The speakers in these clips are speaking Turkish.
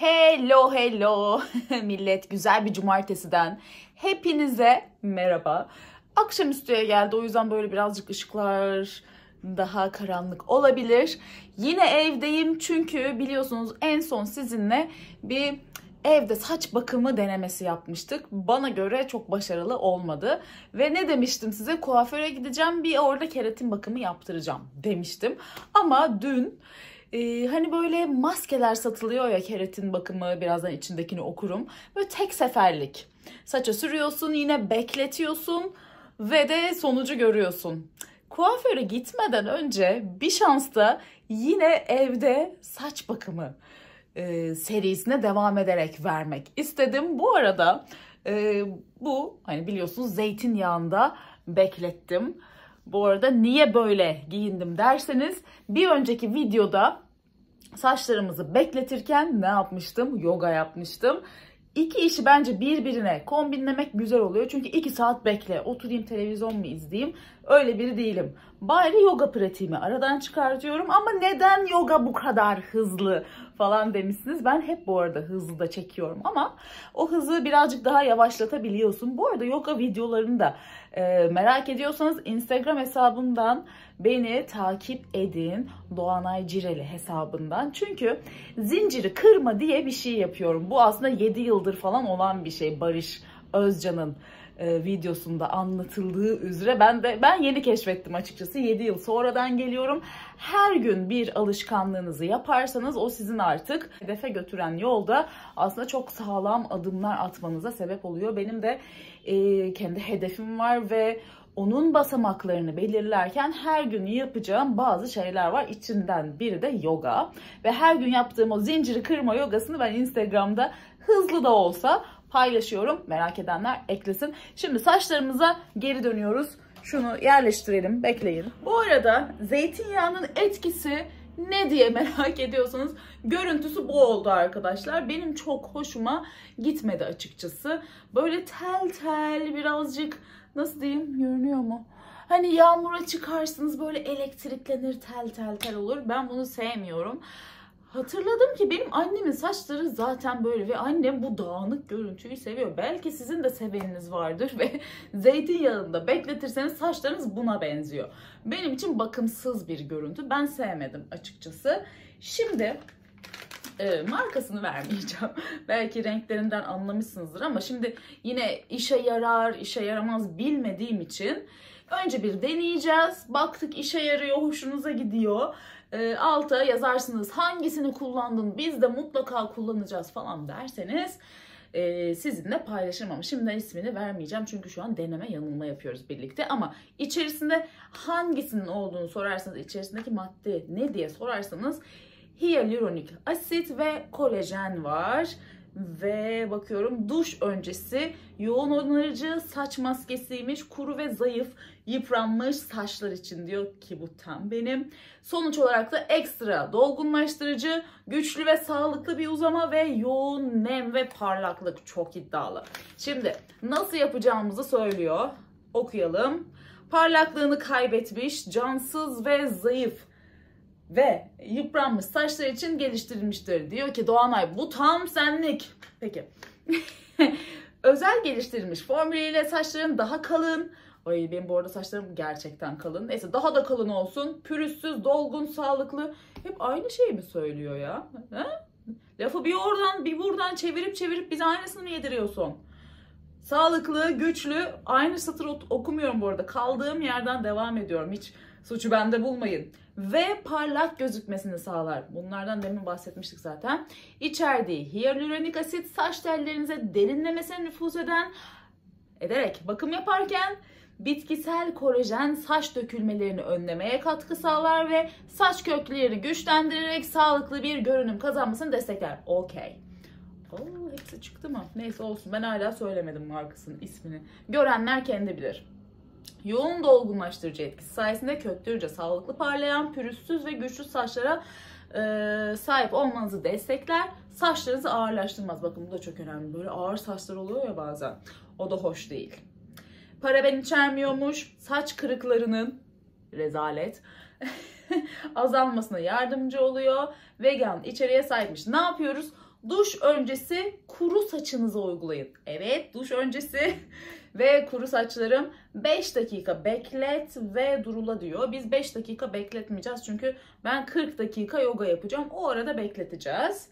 Hello hello millet, güzel bir cumartesiden hepinize merhaba. Akşamüstüye geldi, o yüzden böyle birazcık ışıklar daha karanlık olabilir. Yine evdeyim çünkü biliyorsunuz en son sizinle bir evde saç bakımı denemesi yapmıştık. Bana göre çok başarılı olmadı. Ve ne demiştim size? Kuaföre gideceğim, bir orada keratin bakımı yaptıracağım demiştim. Ama dün hani böyle maskeler satılıyor ya, keratin bakımı, birazdan içindekini okurum. Böyle tek seferlik. Saça sürüyorsun, yine bekletiyorsun ve de sonucu görüyorsun. Kuaföre gitmeden önce bir şansta yine evde saç bakımı serisine devam ederek vermek istedim. Bu arada bu hani biliyorsunuz zeytinyağında beklettim. Bu arada niye böyle giyindim derseniz, bir önceki videoda saçlarımızı bekletirken ne yapmıştım? Yoga yapmıştım. İki işi bence birbirine kombinlemek güzel oluyor. Çünkü 2 saat bekle, oturayım televizyon mu izleyeyim? Öyle biri değilim. Bari yoga pratiğimi aradan çıkartıyorum. Ama neden yoga bu kadar hızlı falan demişsiniz. Ben hep bu arada hızlı da çekiyorum ama o hızı birazcık daha yavaşlatabiliyorsun. Bu arada yoga videolarını da merak ediyorsanız Instagram hesabından beni takip edin. Doğanay Cireli hesabından. Çünkü zinciri kırma diye bir şey yapıyorum. Bu aslında 7 yıldır falan olan bir şey. Barış Özcan'ın videosunda anlatıldığı üzere ben yeni keşfettim açıkçası. 7 yıl sonradan geliyorum. Her gün bir alışkanlığınızı yaparsanız o sizin artık hedefe götüren yolda aslında çok sağlam adımlar atmanıza sebep oluyor. Benim de kendi hedefim var ve onun basamaklarını belirlerken her gün yapacağım bazı şeyler var. İçinden biri de yoga. Ve her gün yaptığım o zinciri kırma yogasını ben Instagram'da hızlı da olsa paylaşıyorum. Merak edenler eklesin. Şimdi saçlarımıza geri dönüyoruz. Şunu yerleştirelim. Bekleyin. Bu arada zeytinyağının etkisi ne diye merak ediyorsanız, görüntüsü bu oldu arkadaşlar. Benim çok hoşuma gitmedi açıkçası. Böyle tel tel, birazcık nasıl diyeyim, görünüyor mu? Hani yağmura çıkarsınız böyle elektriklenir, tel tel tel olur. Ben bunu sevmiyorum. Hatırladım ki benim annemin saçları zaten böyle ve annem bu dağınık görüntüyü seviyor. Belki sizin de seveniniz vardır ve zeytinyağında bekletirseniz saçlarınız buna benziyor. Benim için bakımsız bir görüntü. Ben sevmedim açıkçası. Şimdi markasını vermeyeceğim. Belki renklerinden anlamışsınızdır ama şimdi yine işe yarar, işe yaramaz bilmediğim için önce bir deneyeceğiz. Baktık işe yarıyor, hoşunuza gidiyor. Alta yazarsınız hangisini kullandın, biz de mutlaka kullanacağız falan derseniz sizinle paylaşırım. Ama şimdiden ismini vermeyeceğim çünkü şu an deneme yanılma yapıyoruz birlikte. Ama içerisinde hangisinin olduğunu sorarsanız, içerisindeki madde ne diye sorarsanız hyaluronik asit ve kolajen var. Ve bakıyorum duş öncesi yoğun onarıcı saç maskesiymiş, kuru ve zayıf yıpranmış saçlar için diyor ki bu tam benim. Sonuç olarak da ekstra dolgunlaştırıcı, güçlü ve sağlıklı bir uzama ve yoğun nem ve parlaklık, çok iddialı. Şimdi nasıl yapacağımızı söylüyor, okuyalım. Parlaklığını kaybetmiş, cansız ve zayıf ve yıpranmış saçlar için geliştirilmiştir. Diyor ki Doğanay, bu tam senlik. Peki. Özel geliştirilmiş formülüyle saçların daha kalın. Ay benim bu arada saçlarım gerçekten kalın. Neyse, daha da kalın olsun. Pürüzsüz, dolgun, sağlıklı. Hep aynı şeyi mi söylüyor ya? Ha? Lafı bir oradan bir buradan çevirip bize aynısını mı yediriyorsun? Sağlıklı, güçlü. Aynı satır okumuyorum bu arada. Kaldığım yerden devam ediyorum. Hiç suçu bende bulmayın. Ve parlak gözükmesini sağlar. Bunlardan demin bahsetmiştik zaten. İçerdiği hyaluronik asit saç tellerinize derinlemesine nüfuz ederek bakım yaparken bitkisel kolajen saç dökülmelerini önlemeye katkı sağlar ve saç kökleri güçlendirerek sağlıklı bir görünüm kazanmasını destekler. Okey. Oo, hepsi çıktı mı? Neyse olsun, ben hala söylemedim markasının ismini. Görenler kendi bilir. Yoğun dolgunlaştırıcı etkisi sayesinde köklüce sağlıklı, parlayan, pürüzsüz ve güçlü saçlara sahip olmanızı destekler. Saçlarınızı ağırlaştırmaz. Bakın bu da çok önemli. Böyle ağır saçlar oluyor ya bazen. O da hoş değil. Paraben içermiyormuş. Saç kırıklarının rezalet azalmasına yardımcı oluyor. Vegan içeriğe sahipmiş. Ne yapıyoruz? Duş öncesi kuru saçınıza uygulayın. Evet, duş öncesi ve kuru saçlarım 5 dakika beklet ve durula diyor. Biz 5 dakika bekletmeyeceğiz çünkü ben 40 dakika yoga yapacağım. O arada bekleteceğiz.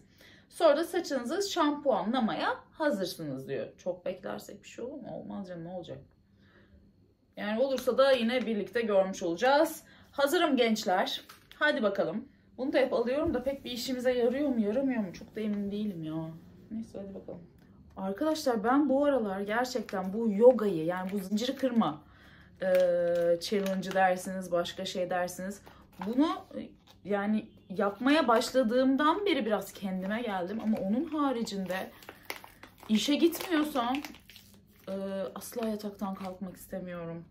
Sonra da saçınızı şampuanlamaya hazırsınız diyor. Çok beklersek bir şey olur mu? Olmaz canım, ne olacak? Yani olursa da yine birlikte görmüş olacağız. Hazırım gençler. Hadi bakalım. Bunu da hep alıyorum da pek bir işimize yarıyor mu yaramıyor mu çok da emin değilim ya. Neyse hadi bakalım. Arkadaşlar ben bu aralar gerçekten bu yogayı, yani bu zinciri kırma challenge dersiniz, başka şey dersiniz. Bunu yani yapmaya başladığımdan beri biraz kendime geldim ama onun haricinde işe gitmiyorsam asla yataktan kalkmak istemiyorum.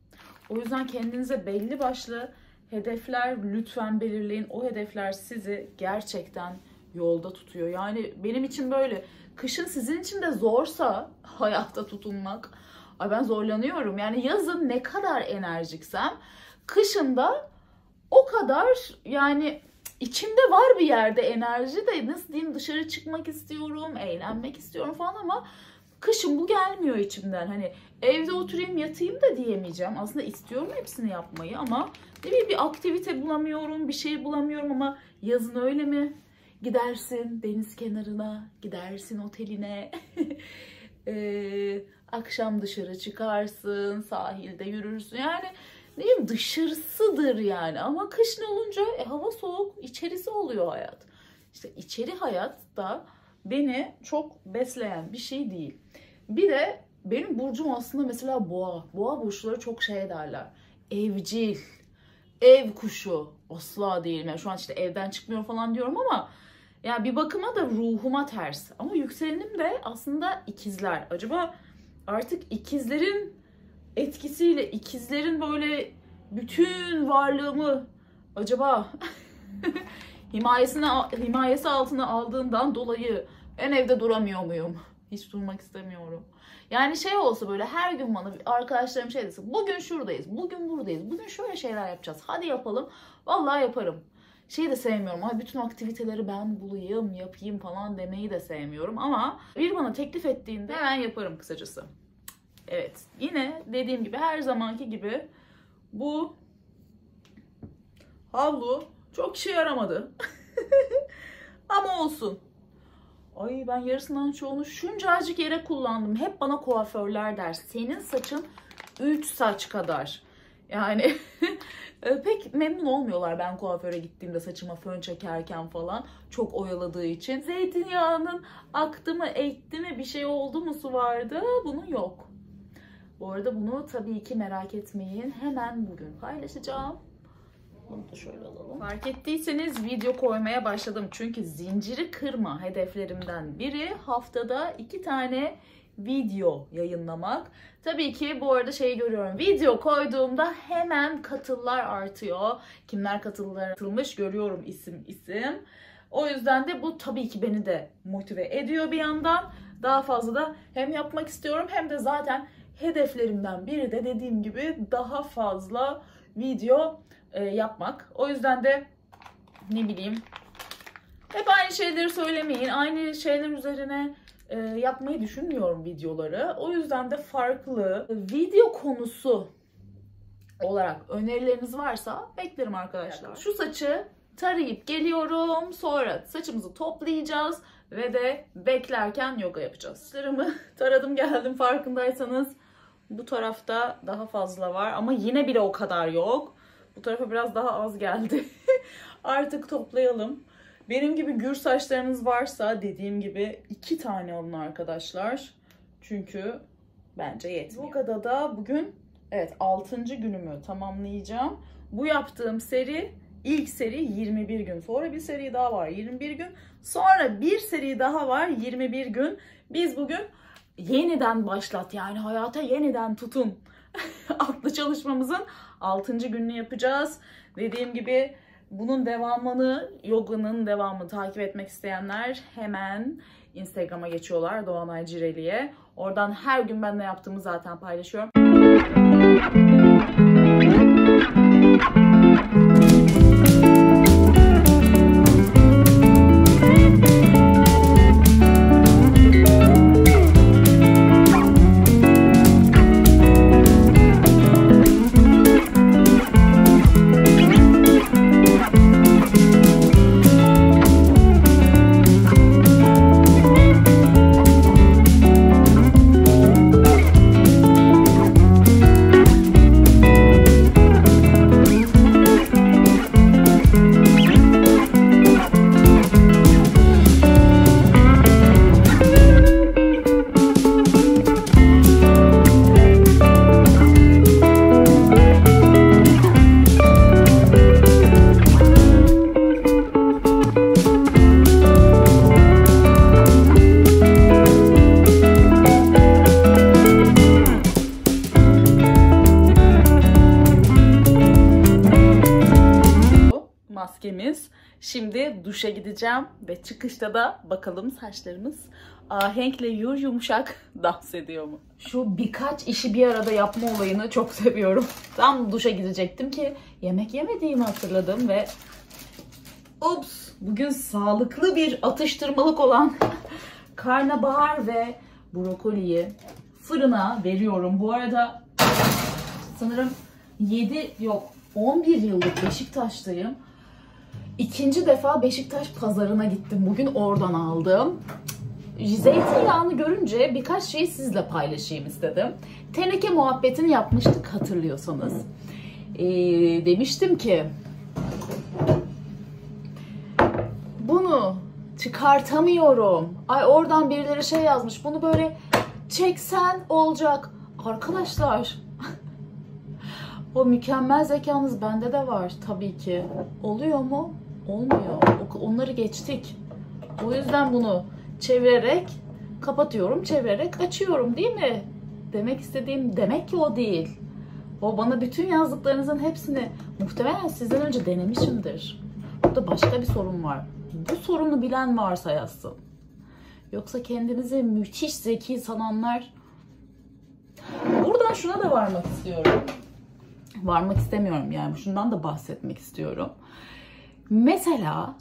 O yüzden kendinize belli başlı hedefler lütfen belirleyin. O hedefler sizi gerçekten yolda tutuyor. Yani benim için böyle. Kışın sizin için de zorsa hayatta tutunmak. Ay ben zorlanıyorum. Yani yazın ne kadar enerjiksem kışın da o kadar, yani içimde var bir yerde enerji de, nasıl diyeyim, dışarı çıkmak istiyorum, eğlenmek istiyorum falan ama kışın bu gelmiyor içimden. Hani evde oturayım yatayım da diyemeyeceğim. Aslında istiyorum hepsini yapmayı ama ne bileyim, bir aktivite bulamıyorum, bir şey bulamıyorum ama yazın öyle mi? Gidersin deniz kenarına, gidersin oteline, akşam dışarı çıkarsın, sahilde yürürsün. Yani ne bileyim, dışarısıdır yani ama kışın olunca hava soğuk, içerisi oluyor hayat. İşte içeri hayat da beni çok besleyen bir şey değil. Bir de benim burcum aslında mesela boğa. Boğa burçları çok şey derler. Evcil, ev kuşu. Asla değilim. Yani şu an işte evden çıkmıyor falan diyorum ama yani bir bakıma da ruhuma ters. Ama yükselenim de aslında ikizler. Acaba artık ikizlerin etkisiyle, ikizlerin böyle bütün varlığımı acaba himayesi altına aldığından dolayı en evde duramıyor muyum? Hiç durmak istemiyorum. Yani şey olsa böyle her gün bana arkadaşlarım şey desin. Bugün şuradayız, bugün buradayız, bugün şöyle şeyler yapacağız. Hadi yapalım. Vallahi yaparım. Şeyi de sevmiyorum. Ay bütün aktiviteleri ben bulayım, yapayım falan demeyi de sevmiyorum. Ama bir bana teklif ettiğinde ben yaparım kısacası. Evet. Yine dediğim gibi her zamanki gibi bu havlu çok işe yaramadı. Ama olsun. Ay ben yarısından çoğunu şuncacık yere kullandım. Hep bana kuaförler der. Senin saçın 3 saç kadar. Yani pek memnun olmuyorlar ben kuaföre gittiğimde saçıma fön çekerken falan. Çok oyaladığı için. Zeytinyağının aktı mı, etti mi, bir şey oldu mu, su vardı. Bunun yok. Bu arada bunu tabii ki merak etmeyin. Hemen bugün paylaşacağım. Bunu da şöyle alalım. Fark ettiyseniz video koymaya başladım. Çünkü zinciri kırma hedeflerimden biri haftada 2 tane video yayınlamak. Tabii ki bu arada şeyi görüyorum. Video koyduğumda hemen katıllar artıyor. Kimler katılmış görüyorum isim isim. O yüzden de bu tabii ki beni de motive ediyor bir yandan. Daha fazla da hem yapmak istiyorum hem de zaten hedeflerimden biri de dediğim gibi daha fazla video yapmak. O yüzden de ne bileyim, hep aynı şeyleri söylemeyin. Aynı şeyler üzerine yapmayı düşünmüyorum videoları. O yüzden de farklı video konusu olarak önerileriniz varsa beklerim arkadaşlar. Şu saçı tarayıp geliyorum. Sonra saçımızı toplayacağız ve de beklerken yoga yapacağız. Saçlarımı taradım geldim, farkındaysanız. Bu tarafta daha fazla var ama yine bile o kadar yok. Bu tarafa biraz daha az geldi. Artık toplayalım. Benim gibi gür saçlarınız varsa dediğim gibi 2 tane alın arkadaşlar. Çünkü bence yetmiyor. Yoga'da da bugün evet 6. günümü tamamlayacağım. Bu yaptığım seri, ilk seri 21 gün. Sonra bir seri daha var 21 gün. Sonra bir seri daha var 21 gün. Biz bugün yeniden başlat, yani hayata yeniden tutun adlı çalışmamızın 6. gününü yapacağız. Dediğim gibi bunun devamını, yoganın devamını takip etmek isteyenler hemen Instagram'a geçiyorlar, Doğanay Cireli'ye. Oradan her gün ben ne yaptığımı zaten paylaşıyorum. Şimdi duşa gideceğim ve çıkışta da bakalım saçlarımız ahenkle yumuşak dans ediyor mu? Şu birkaç işi bir arada yapma olayını çok seviyorum. Tam duşa gidecektim ki yemek yemediğimi hatırladım ve ups, bugün sağlıklı bir atıştırmalık olan karnabahar ve brokoliyi fırına veriyorum. Bu arada sanırım 11 yıllık Beşiktaş'tayım. İkinci defa Beşiktaş pazarına gittim. Bugün oradan aldım. Zeytinyağını görünce birkaç şeyi sizle paylaşayım istedim. Teneke muhabbetini yapmıştık hatırlıyorsanız. Demiştim ki bunu çıkartamıyorum. Ay, oradan birileri şey yazmış. Bunu böyle çeksen olacak. Arkadaşlar o mükemmel zekanız bende de var tabii ki. Oluyor mu? Olmuyor. Onları geçtik. O yüzden bunu çevirerek kapatıyorum, çevirerek açıyorum, değil mi? Demek istediğim demek ki o değil. O bana bütün yazdıklarınızın hepsini muhtemelen sizden önce denemişimdir. Burada başka bir sorun var. Bu sorunu bilen varsa yazsın. Yoksa kendinizi müthiş zeki sananlar. Buradan şuna da varmak istiyorum. Varmak istemiyorum yani. Şundan da bahsetmek istiyorum. Mesela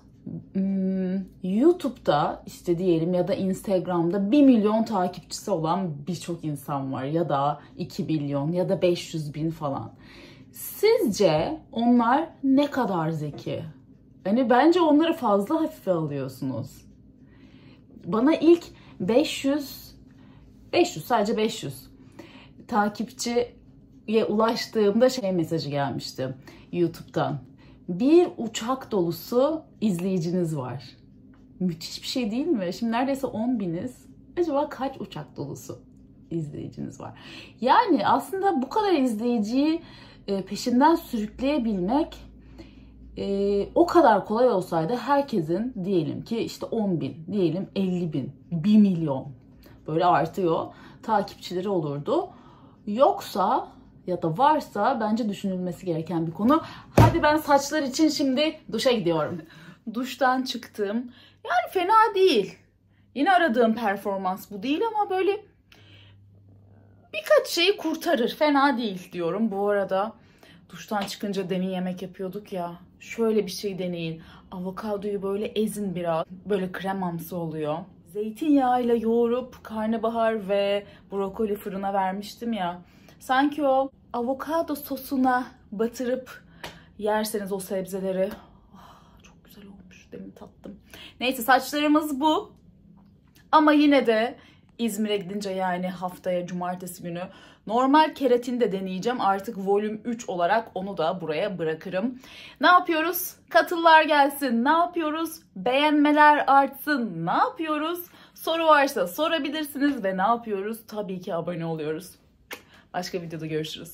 YouTube'da işte diyelim ya da Instagram'da 1 milyon takipçisi olan birçok insan var. Ya da 2 milyon ya da 500 bin falan. Sizce onlar ne kadar zeki? Yani bence onları fazla hafife alıyorsunuz. Bana ilk 500 takipçiye ulaştığımda şey mesajı gelmişti YouTube'dan. Bir uçak dolusu izleyiciniz var. Müthiş bir şey değil mi? Şimdi neredeyse 10 biniz. Acaba kaç uçak dolusu izleyiciniz var? Yani aslında bu kadar izleyiciyi peşinden sürükleyebilmek o kadar kolay olsaydı herkesin diyelim ki işte 10 bin, diyelim 50 bin, 1 milyon böyle artıyor takipçileri olurdu. Yoksa ya da varsa bence düşünülmesi gereken bir konu. Hadi ben saçlar için şimdi duşa gidiyorum. Duştan çıktım. Yani fena değil. Yine aradığım performans bu değil ama böyle birkaç şeyi kurtarır. Fena değil diyorum bu arada. Duştan çıkınca demin yemek yapıyorduk ya. Şöyle bir şey deneyin. Avokadoyu böyle ezin biraz. Böyle kremamsı oluyor. Zeytinyağıyla yoğurup karnabahar ve brokoli fırına vermiştim ya. Sanki o avokado sosuna batırıp yerseniz o sebzeleri. Oh, çok güzel olmuş. Demin tattım. Neyse, saçlarımız bu. Ama yine de İzmir'e gidince yani haftaya cumartesi günü normal keratin de deneyeceğim. Artık volüm 3 olarak onu da buraya bırakırım. Ne yapıyoruz? Katıllar gelsin. Ne yapıyoruz? Beğenmeler artsın. Ne yapıyoruz? Soru varsa sorabilirsiniz ve ne yapıyoruz? Tabii ki abone oluyoruz. Başka videoda görüşürüz.